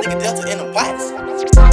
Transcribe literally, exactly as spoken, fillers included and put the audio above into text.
Nigga Delta in the whites.